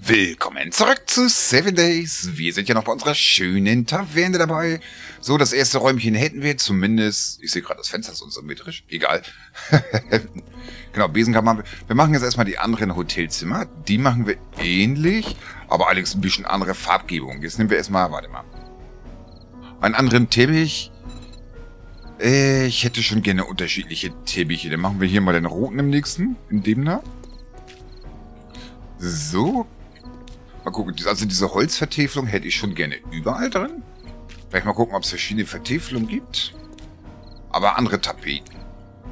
Willkommen zurück zu 7 Days. Wir sind ja noch bei unserer schönen Taverne dabei. So, das erste Räumchen hätten wir zumindest. Ich sehe gerade, das Fenster ist unsymmetrisch. Egal. Genau, Besenkammer haben wir. Wir machen jetzt erstmal die anderen Hotelzimmer. Die machen wir ähnlich, aber allerdings ein bisschen andere Farbgebung. Jetzt nehmen wir erstmal, warte mal, einen anderen Teppich. Ich hätte schon gerne unterschiedliche Teppiche. Dann machen wir hier mal den roten im nächsten, in dem da. So. Mal gucken, also diese Holzvertäfelung hätte ich schon gerne überall drin. Vielleicht mal gucken, ob es verschiedene Vertäfelungen gibt. Aber andere Tapeten.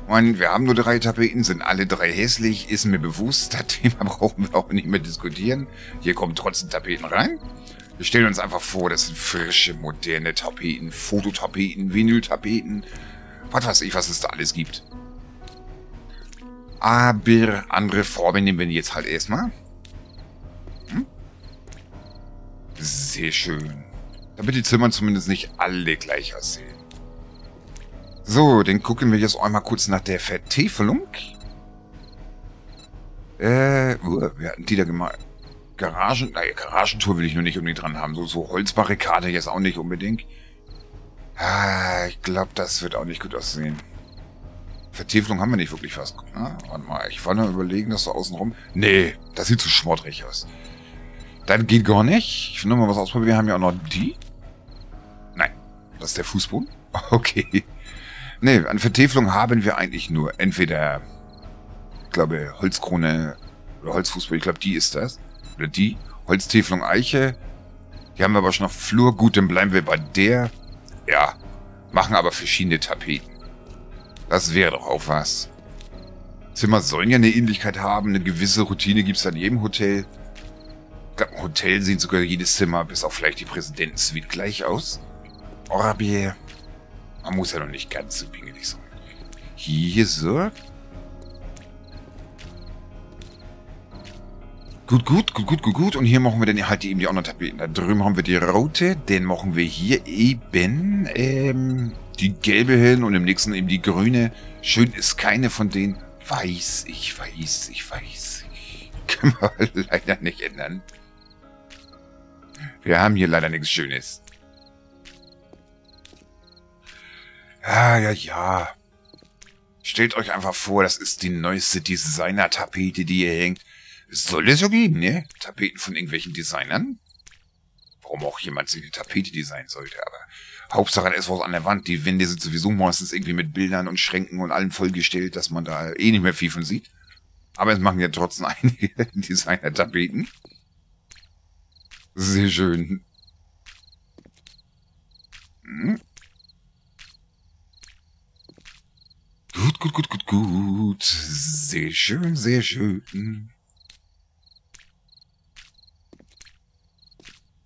Ich meine, wir haben nur 3 Tapeten, sind alle 3 hässlich, ist mir bewusst. Das Thema brauchen wir auch nicht mehr diskutieren. Hier kommen trotzdem Tapeten rein. Wir stellen uns einfach vor, das sind frische, moderne Tapeten, Fototapeten, Vinyltapeten. Was weiß ich, was es da alles gibt. Aber andere Formen nehmen wir jetzt halt erstmal. Sehr schön. Damit die Zimmer zumindest nicht alle gleich aussehen. So, dann gucken wir jetzt einmal kurz nach der Vertäfelung. Wir hatten die da gemacht. Garagen, naja, Garagentour will ich nur nicht unbedingt dran haben. So Holzbarrikade jetzt auch nicht unbedingt. Ah, ich glaube, das wird auch nicht gut aussehen. Vertäfelung haben wir nicht wirklich was. Na, warte mal, ich wollte mal überlegen, dass so außenrum... Nee, das sieht zu schmoddrig aus. Das geht gar nicht. Ich will nochmal was ausprobieren. Wir haben ja auch noch die. Nein, das ist der Fußboden. Okay. Nee, an Vertäfelung haben wir eigentlich nur entweder, ich glaube, Holzkrone oder Holzfußboden. Ich glaube, die ist das. Oder die. Holztäfelung Eiche. Die haben wir aber schon auf Flur. Gut, dann bleiben wir bei der. Ja. Machen aber verschiedene Tapeten. Das wäre doch auch was. Zimmer sollen ja eine Ähnlichkeit haben. Eine gewisse Routine gibt es an jedem Hotel. Ich glaube, im Hotel sieht sogar jedes Zimmer, bis auf vielleicht die Präsidentensuite, gleich aus. Orabier. Man muss ja noch nicht ganz so pingelig sein. Hier so. Gut. Und hier machen wir dann halt eben die anderen Tapeten. Da drüben haben wir die rote, dann machen wir hier eben die gelbe hin und im nächsten eben die grüne. Schön ist keine von denen. Weiß. Können wir leider nicht ändern. Wir haben hier leider nichts Schönes. Ja. Stellt euch einfach vor, das ist die neueste Designer-Tapete, die hier hängt. Soll es so geben, ne? Tapeten von irgendwelchen Designern. Warum auch jemand sich eine Tapete designen sollte, aber Hauptsache da ist was an der Wand. Die Wände sind sowieso meistens irgendwie mit Bildern und Schränken und allem vollgestellt, dass man da eh nicht mehr viel von sieht. Aber es machen ja trotzdem einige Designer-Tapeten. Sehr schön. Hm. Gut. Sehr schön.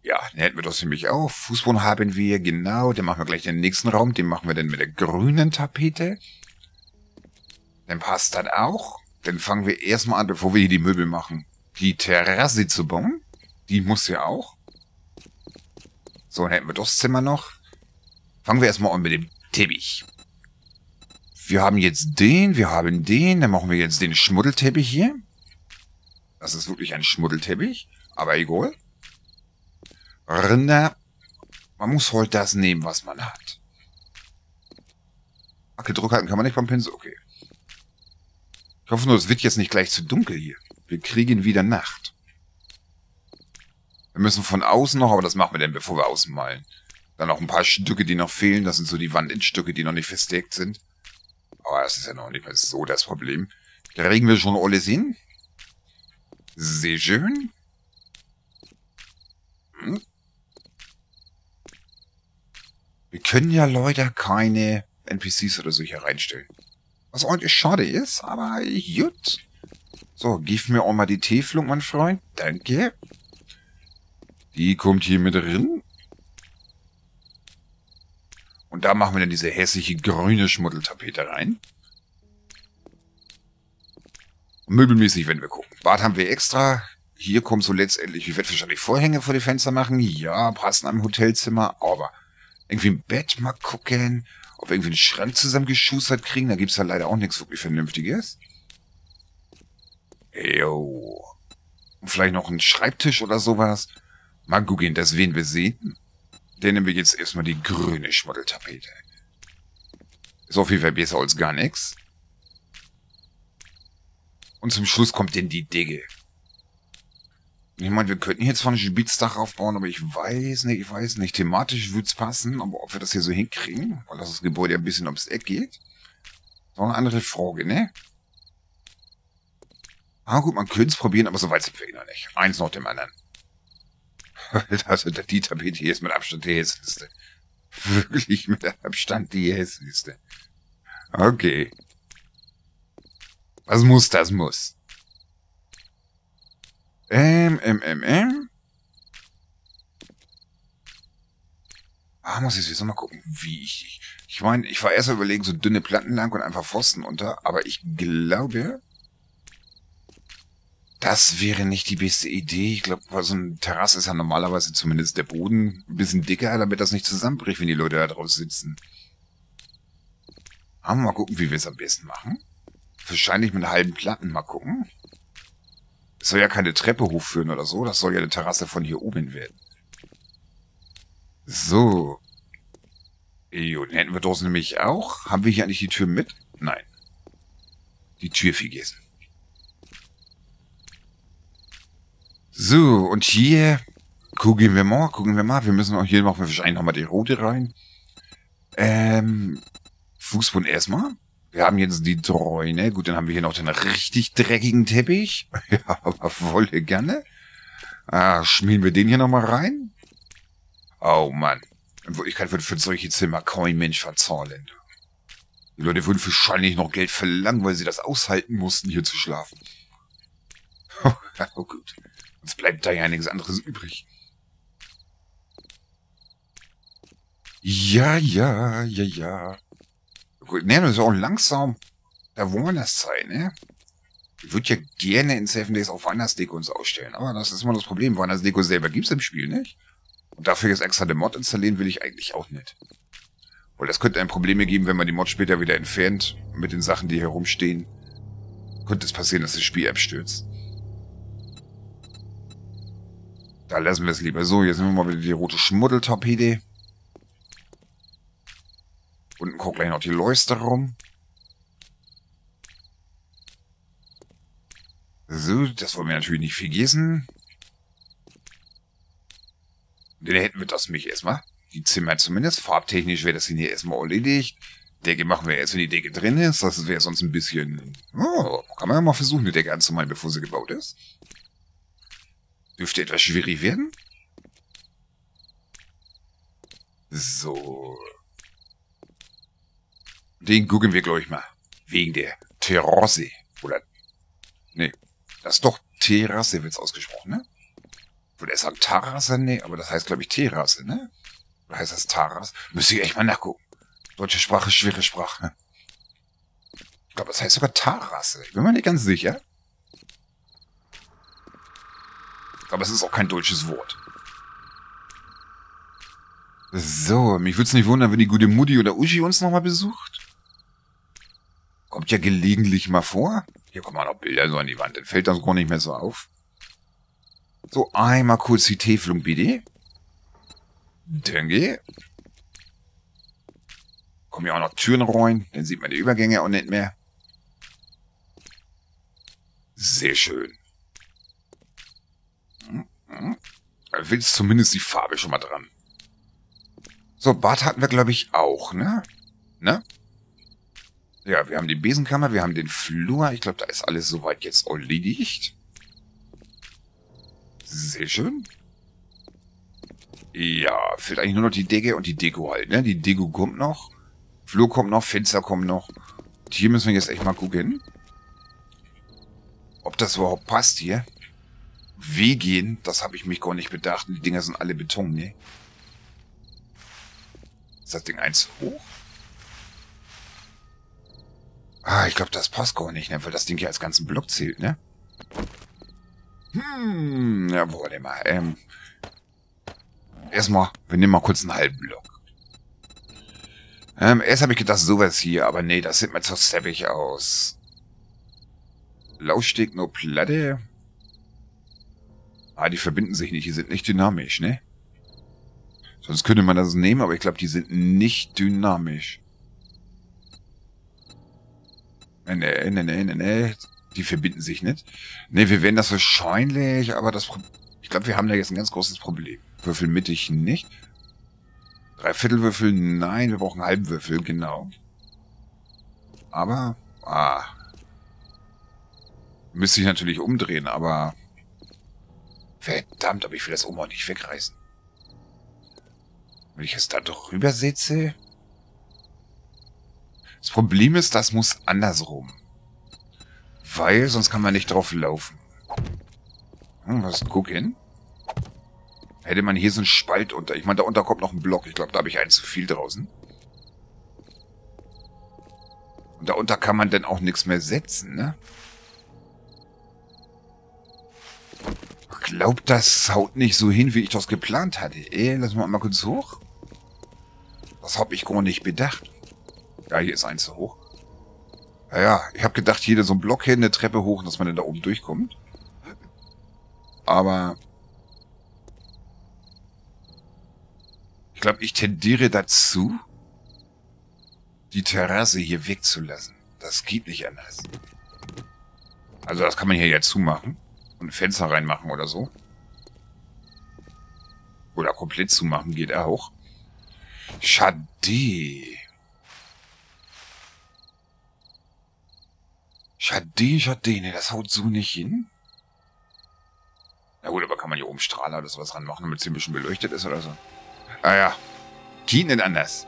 Ja, dann hätten wir das nämlich auch. Fußboden haben wir, genau. Den machen wir gleich den nächsten Raum. Den machen wir dann mit der grünen Tapete. Dann passt das auch. Dann fangen wir erstmal an, bevor wir hier die Möbel machen, die Terrasse zu bauen. Die muss ja auch. So, dann hätten wir das Zimmer noch. Fangen wir erstmal an mit dem Teppich. Wir haben jetzt den, dann machen wir jetzt den Schmuddelteppich hier. Das ist wirklich ein Schmuddelteppich, aber egal. Rinder. Man muss halt das nehmen, was man hat. Okay, Druck halten kann man nicht beim Pinsel, okay. Ich hoffe nur, es wird jetzt nicht gleich zu dunkel hier. Wir kriegen wieder Nacht. Wir müssen von außen noch, aber das machen wir dann, bevor wir außen malen. Dann noch ein paar Stücke, die noch fehlen. Das sind so die Wandstücke, die noch nicht versteckt sind. Aber das ist ja noch nicht mal so das Problem. Da regen wir schon alles hin. Sehr schön. Hm. Wir können ja leider keine NPCs oder so hier reinstellen. Was ordentlich schade ist, aber gut. So, gib mir auch mal die Täfelung, mein Freund. Danke. Die kommt hier mit drin. Und da machen wir dann diese hässliche grüne Schmuddeltapete rein. Möbelmäßig, wenn wir gucken. Bad haben wir extra. Hier kommt so letztendlich, ich werde wahrscheinlich Vorhänge vor die Fenster machen. Ja, passen am Hotelzimmer. Aber irgendwie im Bett mal gucken. Auf irgendwie einen Schrank zusammengeschustert kriegen. Da gibt es ja leider auch nichts wirklich Vernünftiges. Jo. Und vielleicht noch einen Schreibtisch oder sowas. Mal gucken, das werden wir sehen. Dann nehmen wir jetzt erstmal die grüne Schmuddeltapete. Ist auf jeden Fall besser als gar nichts. Und zum Schluss kommt denn die Decke. Ich meine, wir könnten jetzt von Spitzdach aufbauen, aber ich weiß nicht. Thematisch würde es passen, aber ob wir das hier so hinkriegen, weil das Gebäude ja ein bisschen ums Eck geht. So eine andere Frage, ne? Ah gut, man könnte es probieren, aber so weit sind wir noch nicht. Eins nach dem anderen. Also die Tapete hier ist mit Abstand die hässlichste. Wirklich mit Abstand die hässlichste. Okay. Was muss, das muss. Muss ich jetzt nochmal gucken, wie ich... Ich meine, ich war erst mal überlegen, so dünne Platten lang und einfach Pfosten unter, aber ich glaube, das wäre nicht die beste Idee. Ich glaube, bei so einem Terrasse ist ja normalerweise zumindest der Boden ein bisschen dicker, damit das nicht zusammenbricht, wenn die Leute da drauf sitzen. Aber mal gucken, wie wir es am besten machen. Wahrscheinlich mit halben Platten mal gucken. Es soll ja keine Treppe hochführen oder so. Das soll ja eine Terrasse von hier oben werden. So. Jo, den hätten wir draußen nämlich auch. Haben wir hier eigentlich die Tür mit? Nein. Die Tür vergessen. So, und hier gucken wir mal. Wir müssen auch hier machen wir wahrscheinlich nochmal die rote rein. Fußboden erstmal. Wir haben jetzt die Träune. Gut, dann haben wir hier noch den richtig dreckigen Teppich. Ja, aber volle gerne. Ah, schmieren wir den hier nochmal rein. Oh Mann. In Wirklichkeit würde für solche Zimmer kein Mensch verzahlen. Die Leute würden wahrscheinlich noch Geld verlangen, weil sie das aushalten mussten, hier zu schlafen. Oh gut. Sonst bleibt da ja nichts anderes übrig. Ja. Gut, ne, das ist auch langsam. Da wollen wir das sein, ne? Ich würde ja gerne in 7 Days auch Weihnachtsdeko uns ausstellen, aber das ist immer das Problem. Weihnachtsdeko selber gibt's im Spiel nicht. Und dafür jetzt extra den Mod installieren will ich eigentlich auch nicht. Weil das könnte ein Problem geben, wenn man die Mod später wieder entfernt. Mit den Sachen, die hier rumstehen, könnte es passieren, dass das Spiel abstürzt. Da lassen wir es lieber. So, jetzt nehmen wir mal wieder die rote Schmuddeltapete. Unten guckt gleich noch die Leuchte rum. So, das wollen wir natürlich nicht vergessen. Dann hätten wir das nämlich erstmal. Die Zimmer zumindest. Farbtechnisch wäre das hier erstmal erledigt. Decke machen wir erst, wenn die Decke drin ist. Das wäre sonst ein bisschen... Oh, kann man ja mal versuchen, eine Decke anzumalen, bevor sie gebaut ist. Dürfte etwas schwierig werden. So. Den gucken wir, glaube ich, mal. Wegen der Terrasse. Oder... Nee. Das ist doch Terrasse, wird's ausgesprochen, ne? Oder ist das Terrasse? Nee, aber das heißt, glaube ich, Terrasse, ne? Oder heißt das Terrasse? Müsste ich echt mal nachgucken. Deutsche Sprache, schwere Sprache. Ich glaube, das heißt sogar Terrasse. Ich bin mir nicht ganz sicher. Aber es ist auch kein deutsches Wort. So, mich würde es nicht wundern, wenn die gute Mutti oder Uschi uns nochmal besucht. Kommt ja gelegentlich mal vor. Hier kommen auch noch Bilder so an die Wand. Dann fällt das gar nicht mehr so auf. So, einmal kurz die Teflung, bitte. Danke. Kommen ja auch noch Türen rein. Dann sieht man die Übergänge auch nicht mehr. Sehr schön. Da willst zumindest die Farbe schon mal dran. So, Bad hatten wir, glaube ich, auch, ne? Ne? Ja, wir haben die Besenkammer, wir haben den Flur. Ich glaube, da ist alles soweit jetzt erledigt. Sehr schön. Ja, fehlt eigentlich nur noch die Decke und die Deko halt, ne? Die Deko kommt noch. Flur kommt noch, Fenster kommen noch. Und hier müssen wir jetzt echt mal gucken. Ob das überhaupt passt hier. Wegen, das habe ich mich gar nicht bedacht. Die Dinger sind alle Beton, ne? Ist das Ding eins hoch? Ah, ich glaube, das passt gar nicht, ne? Weil das Ding hier als ganzen Block zählt, ne? Ja, warte mal. Erstmal, wir nehmen mal kurz einen halben Block. Erst habe ich gedacht, sowas hier, aber nee, das sieht mir zu zappig aus. Laufsteg, nur Platte. Ah, die verbinden sich nicht. Die sind nicht dynamisch, ne? Sonst könnte man das nehmen, aber ich glaube, die sind nicht dynamisch. Ne. Die verbinden sich nicht. Ne, wir werden das wahrscheinlich, aber das... Ich glaube, wir haben da jetzt ein ganz großes Problem. Würfel mittig nicht. Dreiviertelwürfel, nein, wir brauchen einen halben Würfel, genau. Aber... Ah... Müsste ich natürlich umdrehen, aber... Verdammt, aber ich will das oben auch nicht wegreißen. Wenn ich es da drüber setze... Das Problem ist, das muss andersrum. Weil sonst kann man nicht drauf laufen. Hm, was gucken? Hätte man hier so einen Spalt unter. Ich meine, da unter kommt noch ein Block. Ich glaube, da habe ich einen zu viel draußen. Und da unter kann man dann auch nichts mehr setzen, ne? Ich glaube, das haut nicht so hin, wie ich das geplant hatte. Ey, lass mal kurz hoch. Das habe ich gar nicht bedacht. Ja, hier ist eins zu hoch. Naja, ich habe gedacht, hier so ein Block hin, eine Treppe hoch, dass man dann da oben durchkommt. Aber... Ich glaube, ich tendiere dazu, die Terrasse hier wegzulassen. Das geht nicht anders. Also das kann man hier ja zumachen. Und ein Fenster reinmachen oder so. Oder komplett zumachen geht auch. Schade. Schade. Ne, das haut so nicht hin. Na gut, aber kann man hier oben Strahler oder sowas ranmachen, damit es ein bisschen beleuchtet ist oder so. Ah ja. Geht nicht anders.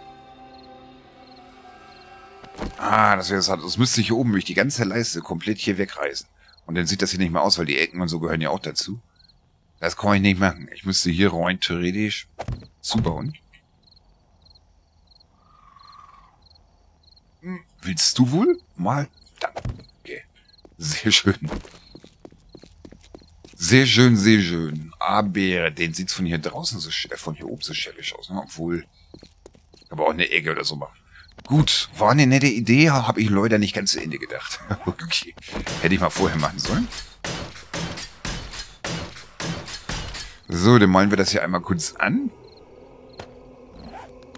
Ah, das wäre das. Das müsste hier oben durch die ganze Leiste komplett hier wegreißen. Und dann sieht das hier nicht mehr aus, weil die Ecken und so gehören ja auch dazu. Das kann ich nicht machen. Ich müsste hier rein theoretisch zubauen. Willst du wohl? Mal. Danke. Sehr schön. Sehr schön, sehr schön. Aber den sieht es von hier draußen so, von hier oben so schäbig aus, ne? Obwohl. Aber auch eine Ecke oder so machen. Gut, war eine nette Idee, habe ich leider nicht ganz zu Ende gedacht. Okay, hätte ich mal vorher machen sollen. So, dann malen wir das hier einmal kurz an.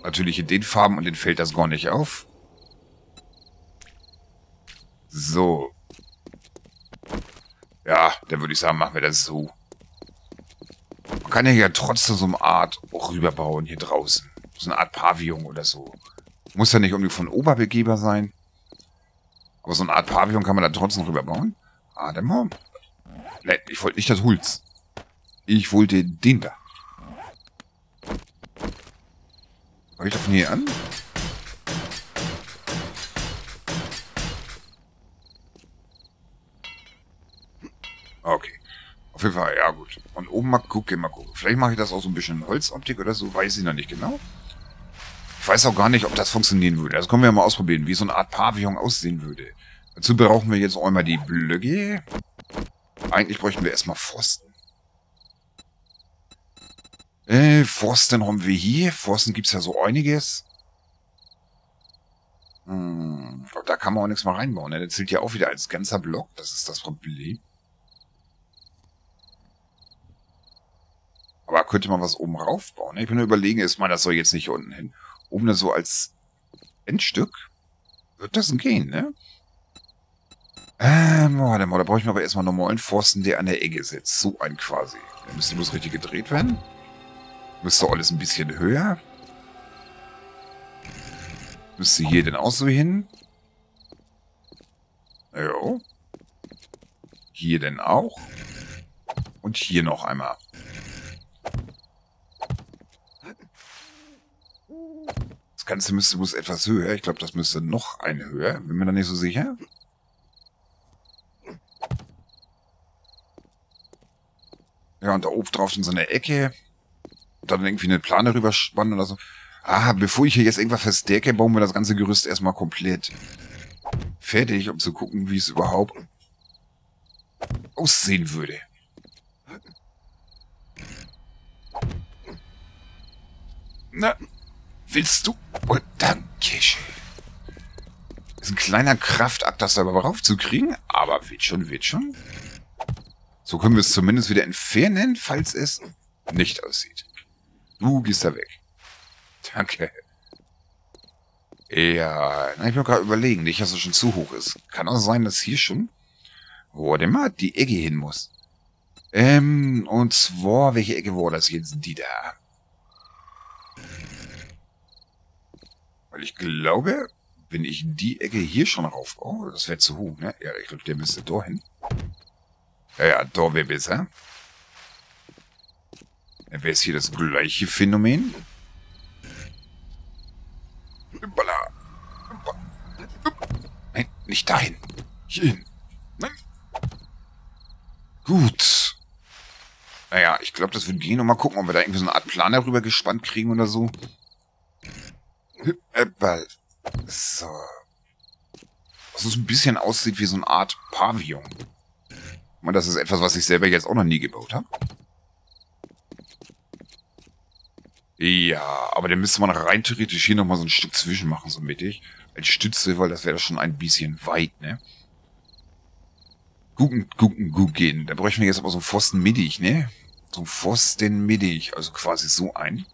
Natürlich in den Farben und den fällt das gar nicht auf. So. Ja, dann würde ich sagen, machen wir das so. Man kann ja hier trotzdem so eine Art rüberbauen hier draußen. So eine Art Pavillon oder so. Muss ja nicht irgendwie von Oberbegehbar sein. Aber so eine Art Pavillon kann man da trotzdem rüberbauen. Ah, dann mal. Nein, ich wollte nicht das Holz. Ich wollte den da. Habe ich das von hier an? Okay. Auf jeden Fall, ja gut. Und oben mal gucken, mal gucken. Vielleicht mache ich das auch so ein bisschen Holzoptik oder so. Weiß ich noch nicht genau. Ich weiß auch gar nicht, ob das funktionieren würde. Das können wir ja mal ausprobieren, wie so eine Art Pavillon aussehen würde. Dazu brauchen wir jetzt auch einmal die Blöcke. Eigentlich bräuchten wir erstmal Pfosten. Pfosten haben wir hier. Pfosten gibt es ja so einiges. Hm, da kann man auch nichts mal reinbauen. Ne? Der zählt ja auch wieder als ganzer Block. Das ist das Problem. Aber könnte man was oben raufbauen? Ne? Ich bin nur überlegen, ist man das soll jetzt nicht unten hin. Oben so als Endstück wird das gehen, ne? Warte mal, da brauche ich mir aber erstmal einen normalen Pfosten, der an der Ecke sitzt. So ein quasi. Dann müsste bloß richtig gedreht werden. Müsste alles ein bisschen höher. Müsste hier dann auch so hin. Jo. Hier dann auch. Und hier noch einmal. Das Ganze müsste muss etwas höher. Ich glaube, das müsste noch eine höher. Bin mir da nicht so sicher. Ja, und da oben drauf in so eine Ecke. Und dann irgendwie eine Plane rüberspannen oder so. Ah, bevor ich hier jetzt irgendwas verstärke, bauen wir das ganze Gerüst erstmal komplett fertig, um zu gucken, wie es überhaupt aussehen würde. Na... Willst du? Oh, danke schön. Ist ein kleiner Kraftakt, das da überhaupt raufzukriegen, aber wird schon, wird schon. So können wir es zumindest wieder entfernen, falls es nicht aussieht. Du gehst da weg. Danke. Ja, ich bin gerade überlegen, nicht, dass es schon zu hoch ist. Kann auch sein, dass hier schon... Wo denn mal die Ecke hin muss. Und zwar, welche Ecke war das? Jetzt sind die da. Weil ich glaube, wenn ich die Ecke hier schon rauf... Oh, das wäre zu hoch, ne? Ja, ich glaube, der müsste da hin. Ja, da wäre besser. Dann wäre es hier das gleiche Phänomen. Nein, nicht dahin. Hier hin. Nein. Gut. Naja, ich glaube, das wird gehen. Und mal gucken, ob wir da irgendwie so eine Art Plan darüber gespannt kriegen oder so. So. Was es ein bisschen aussieht wie so eine Art Pavillon. Und das ist etwas, was ich selber jetzt auch noch nie gebaut habe. Ja, aber dann müsste man rein theoretisch hier nochmal so ein Stück zwischen machen, so mittig. Als Stütze, weil das wäre schon ein bisschen weit, ne? Gut gehen. Da bräuchten wir jetzt aber so einen Pfosten mittig, ne? So einen Pfosten mittig. Also quasi so ein.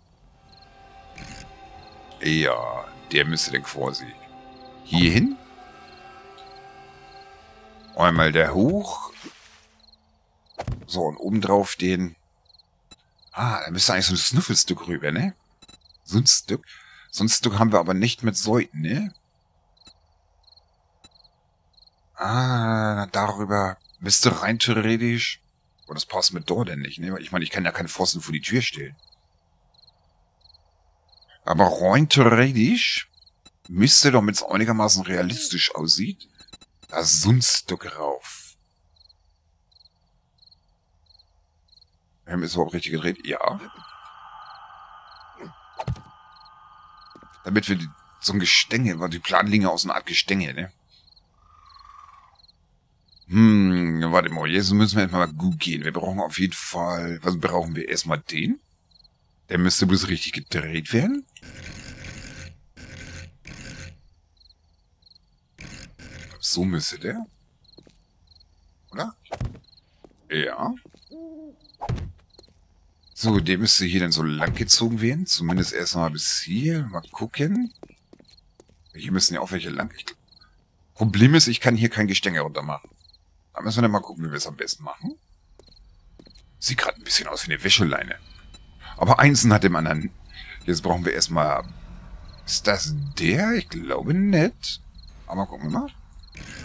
Ja, der müsste dann quasi hier hin. Einmal der hoch. So, und obendrauf den... Ah, da müsste eigentlich so ein Schnüffelstück rüber, ne? So ein Stück. So ein Stück haben wir aber nicht mit Säuten, ne? Ah, darüber müsste rein theoretisch... Oh, das passt mit dort denn nicht, ne? Ich meine, ich kann ja keinen Pfosten vor die Tür stellen. Aber rein theoretisch müsste doch, damit es einigermaßen realistisch aussieht, das so ein Stück rauf. Ist überhaupt richtig gedreht? Ja. Damit wir so ein Gestänge, weil die Planlinge aus einer Art Gestänge, ne? Warte mal, jetzt müssen wir erstmal gut gehen. Wir brauchen auf jeden Fall, was brauchen wir? Erstmal den. Der müsste bloß richtig gedreht werden. So müsste der. Oder? Ja. So, der müsste hier dann so lang gezogen werden. Zumindest erstmal bis hier. Mal gucken. Hier müssen ja auch welche lang. Problem ist, ich kann hier kein Gestänge runter machen. Da müssen wir dann mal gucken, wie wir es am besten machen. Sieht gerade ein bisschen aus wie eine Wäscheleine. Aber eins hat dem anderen. Jetzt brauchen wir erstmal... Ist das der? Ich glaube nicht. Aber gucken wir mal.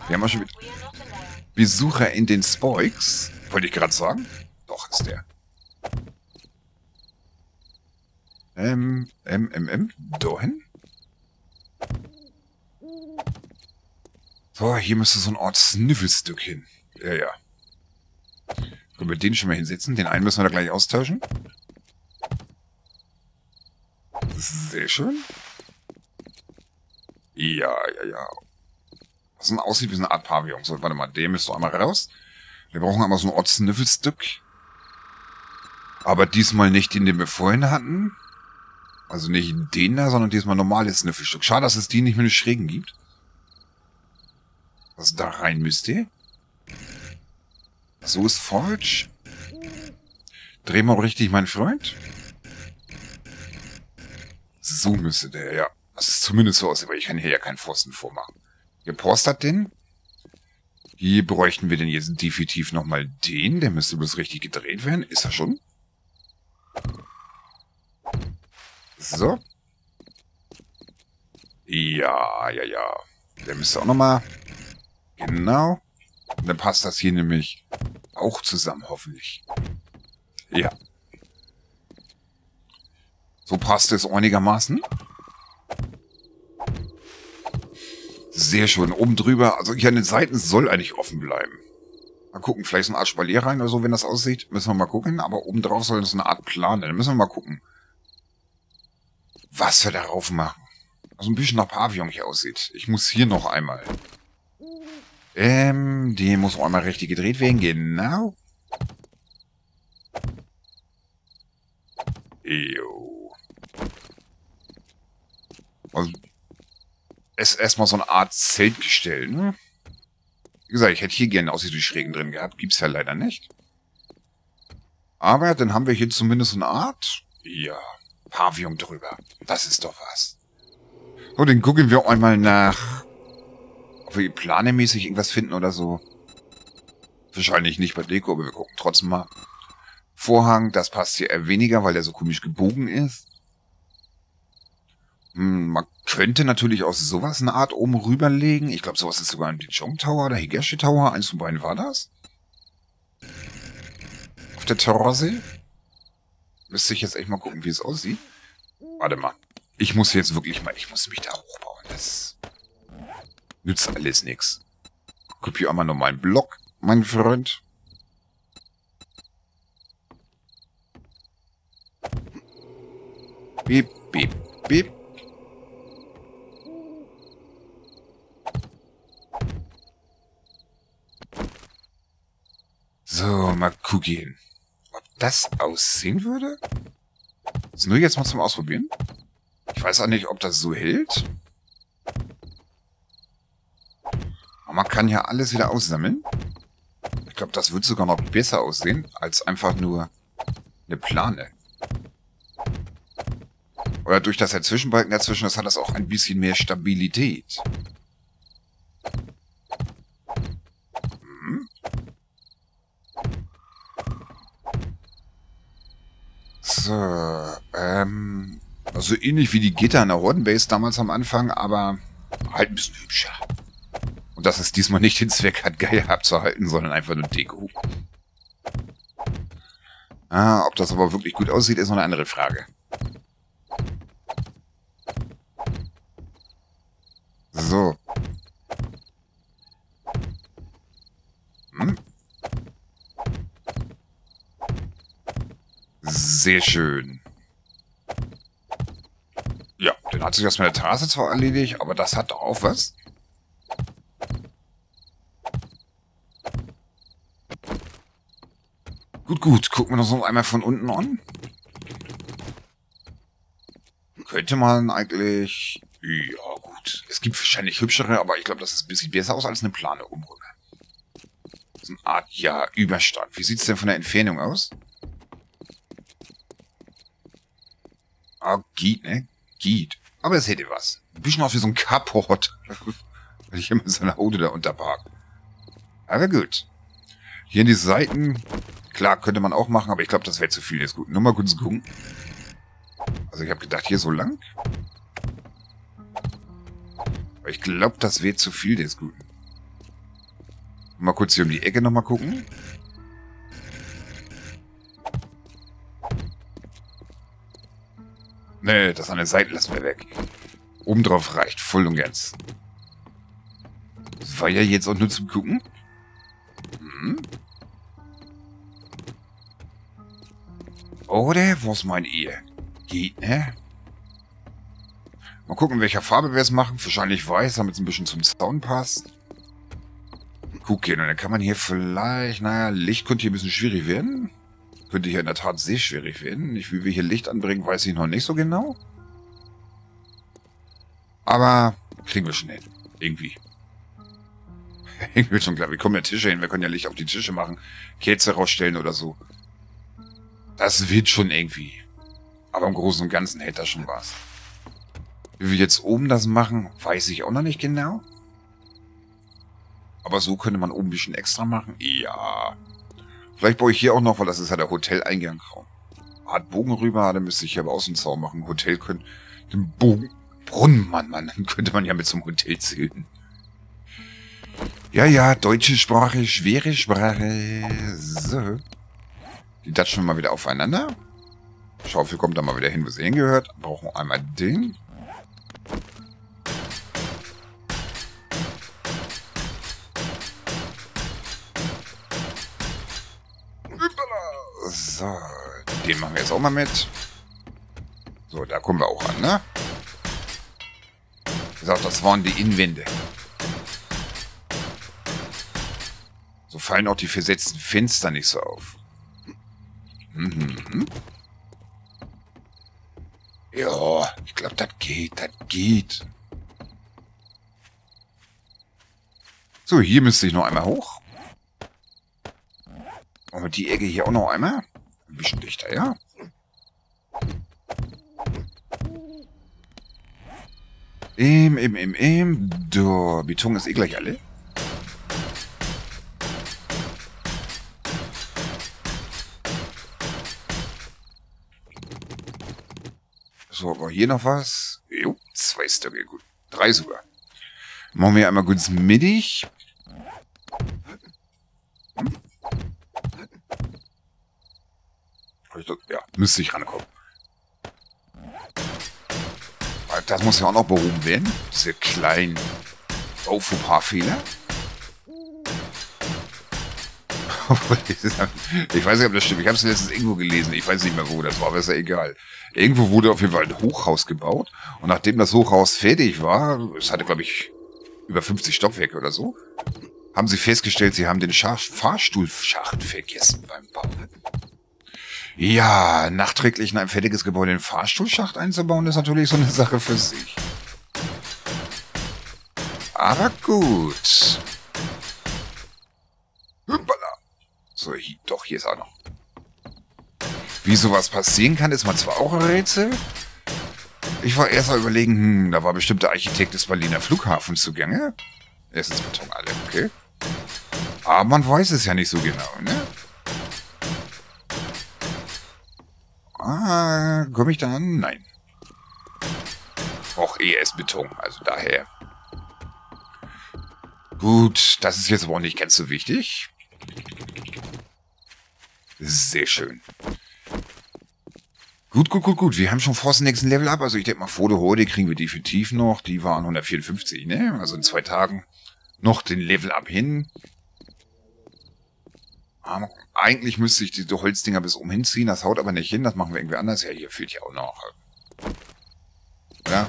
Wir haben auch schon wieder... Besucher in den Spikes. Wollte ich gerade sagen. Doch, ist der. Dahin? So, hier müsste so ein Ort Sniffelstück hin. Ja, ja. Können wir den schon mal hinsetzen? Den einen müssen wir da gleich austauschen. Sehr schön. Ja. Was denn aussieht wie so eine Art Pavillon. So, warte mal, den müsst du einmal raus. Wir brauchen einmal so ein Ort Sniffelstück. Aber diesmal nicht den, den wir vorhin hatten. Also nicht den da, sondern diesmal normales Sniffelstück. Schade, dass es die nicht mit den Schrägen gibt. Was da rein müsste. So ist falsch. Drehen wir auch richtig, mein Freund. So müsste der, ja. Das ist zumindest so aus, weil ich kann hier ja keinen Pfosten vormachen. Gepostert den. Hier bräuchten wir denn jetzt definitiv nochmal den. Der müsste bloß richtig gedreht werden. Ist er schon? So. Ja. Der müsste auch nochmal... Genau. Und dann passt das hier nämlich auch zusammen, hoffentlich. Ja. So passt es einigermaßen. Sehr schön. Oben drüber. Also hier an den Seiten soll eigentlich offen bleiben. Mal gucken, vielleicht so eine Art Spalier rein oder so, wenn das aussieht. Müssen wir mal gucken. Aber oben drauf soll das eine Art Plan. Dann müssen wir mal gucken, was wir darauf machen. Also ein bisschen nach Pavillon hier aussieht. Ich muss hier noch einmal. Die muss auch einmal richtig gedreht werden. Genau. Jo. Also es erstmal so eine Art Zeltgestell, ne? Wie gesagt, ich hätte hier gerne Aussicht durch Schrägen drin gehabt. Gibt's ja leider nicht. Aber dann haben wir hier zumindest eine Art, ja, Pavillon drüber. Das ist doch was. So, dann gucken wir einmal nach, ob wir planemäßig irgendwas finden oder so. Wahrscheinlich nicht bei Deko, aber wir gucken trotzdem mal. Vorhang, das passt hier eher weniger, weil der so komisch gebogen ist. Man könnte natürlich aus sowas eine Art oben rüberlegen. Ich glaube, sowas ist sogar ein Dijon Tower oder Higashi Tower. Eins von beiden war das. Auf der Terrasse. Müsste ich jetzt echt mal gucken, wie es aussieht. Warte mal. Ich muss jetzt wirklich mal... Ich muss mich da hochbauen. Das nützt alles nichts. Kopiere einmal noch meinen Block, mein Freund. Beep, beep, beep. So, mal gucken, ob das aussehen würde. Ist nur jetzt mal zum Ausprobieren. Ich weiß auch nicht, ob das so hält. Aber man kann ja alles wieder aussammeln. Ich glaube, das wird sogar noch besser aussehen, als einfach nur eine Plane. Oder durch das Zwischenbalken dazwischen, das hat das auch ein bisschen mehr Stabilität. So, also ähnlich wie die Gitter in der Hordenbase damals am Anfang, aber halt ein bisschen hübscher. Und dass es diesmal nicht den Zweck hat, Geier abzuhalten, sondern einfach nur Deko. Ah, ob das aber wirklich gut aussieht, ist noch eine andere Frage. So. Sehr schön. Ja, dann hat sich das mit der Terrasse zwar erledigt, aber das hat doch auch was. Gut, gut. Gucken wir uns noch einmal von unten an. Könnte man eigentlich... Ja, gut. Es gibt wahrscheinlich hübschere, aber ich glaube, das ist ein bisschen besser aus als eine Plane umrücken. So eine Art, ja, Überstand. Wie sieht es denn von der Entfernung aus? Ah, geht, ne? Geht. Aber es hätte was. Ein bisschen aus wie so ein Carport. Weil ich immer seine Auto da unterparke. Aber gut. Hier in die Seiten. Klar, könnte man auch machen, aber ich glaube, das wäre zu viel. Ist gut. Nur mal kurz gucken. Also ich habe gedacht, hier so lang. Aber ich glaube, das wäre zu viel des Guten. Mal kurz hier um die Ecke nochmal gucken. Nee, das an der Seite lassen wir weg. Oben drauf reicht, voll und ganz. Das war ja jetzt auch nur zum Gucken. Hm. Oder was meint ihr? Geht, ne? Mal gucken, in welcher Farbe wir es machen. Wahrscheinlich weiß, damit es ein bisschen zum Zaun passt. Gucken, und dann kann man hier vielleicht... Naja, Licht könnte hier ein bisschen schwierig werden. Könnte hier in der Tat sehr schwierig werden. Wie wir hier Licht anbringen, weiß ich noch nicht so genau. Aber kriegen wir schnell. Irgendwie. Irgendwie schon klar. Wir kommen ja Tische hin. Wir können ja Licht auf die Tische machen. Kerze rausstellen oder so. Das wird schon irgendwie. Aber im Großen und Ganzen hält das schon was. Wie wir jetzt oben das machen, weiß ich auch noch nicht genau. Aber so könnte man oben ein bisschen extra machen. Ja... Vielleicht baue ich hier auch noch, weil das ist ja der Hoteleingang. Hat Bogen rüber, dann müsste ich hier aber Außenzaun machen. Hotel können... Den Bogen... Brunnen, Mann. Dann könnte man ja mit zum Hotel zählen. Ja, deutsche Sprache, schwere Sprache. So. Die datschen mal wieder aufeinander. Schaufel kommt da mal wieder hin, wo sie hingehört. Brauchen einmal den. So, den machen wir jetzt auch mal mit. So, da kommen wir auch an, ne? Wie gesagt, das waren die Innenwände. So fallen auch die versetzten Fenster nicht so auf. Ja, ich glaube, das geht, das geht. So, hier müsste ich noch einmal hoch. Und die Ecke hier auch noch einmal. Taschenlichter, ja. Do, Beton ist eh gleich alle. So, aber hier noch was. Jo, 2 Stöcke, gut. 3 sogar. Machen wir einmal kurz mittig. Ja, müsste ich rankommen. Das muss ja auch noch behoben werden. Diese kleinen Auffahrfehler. Ich weiß nicht, ob das stimmt. Ich habe es letztens irgendwo gelesen. Ich weiß nicht mehr, wo das war, aber ist ja egal. Irgendwo wurde auf jeden Fall ein Hochhaus gebaut. Und nachdem das Hochhaus fertig war, es hatte, glaube ich, über 50 Stockwerke oder so, haben sie festgestellt, sie haben den Fahrstuhlschacht vergessen beim Bauen. Ja, nachträglich in ein fertiges Gebäude den Fahrstuhlschacht einzubauen, ist natürlich so eine Sache für sich. Aber gut. Hüppala. So, hier, doch, hier ist auch noch. Wie sowas passieren kann, ist mal zwar auch ein Rätsel. Ich war erst mal überlegen, da war bestimmt der Architekt des Berliner Flughafens zugange. Erstens Beton alle, okay. Aber man weiß es ja nicht so genau, ne? Ah, komme ich da an? Nein. Auch ES-Beton, also daher. Gut, das ist jetzt aber auch nicht ganz so wichtig. Sehr schön. Gut. Wir haben schon fast den nächsten Level ab. Also ich denke mal, Foto heute kriegen wir definitiv noch. Die waren 154, ne? Also in 2 Tagen noch den Level ab hin. Eigentlich müsste ich diese Holzdinger bis oben hinziehen, das haut aber nicht hin, das machen wir irgendwie anders. Ja, hier fehlt ja auch noch. Ja.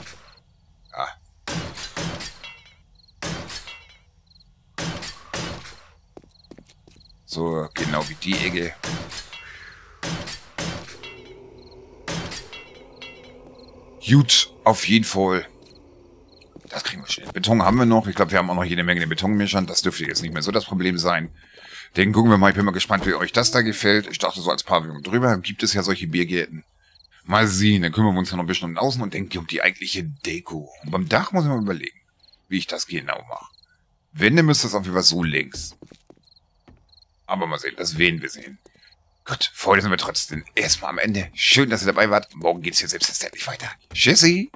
Ja. So, genau wie die Ecke. Gut, auf jeden Fall. Das kriegen wir schnell. Beton haben wir noch. Ich glaube, wir haben auch noch jede Menge den Betonmischern. Das dürfte jetzt nicht mehr so das Problem sein. Den gucken wir mal. Ich bin mal gespannt, wie euch das da gefällt. Ich dachte so als Pavillon drüber. Gibt es ja solche Biergärten. Mal sehen. Dann kümmern wir uns ja noch ein bisschen um außen und denken um die eigentliche Deko. Und beim Dach muss ich mal überlegen, wie ich das genau mache. Wände müsste das auf jeden Fall so links. Aber mal sehen. Das werden wir sehen. Gut, Freunde, sind wir trotzdem erstmal am Ende. Schön, dass ihr dabei wart. Morgen geht es hier selbstverständlich weiter. Tschüssi!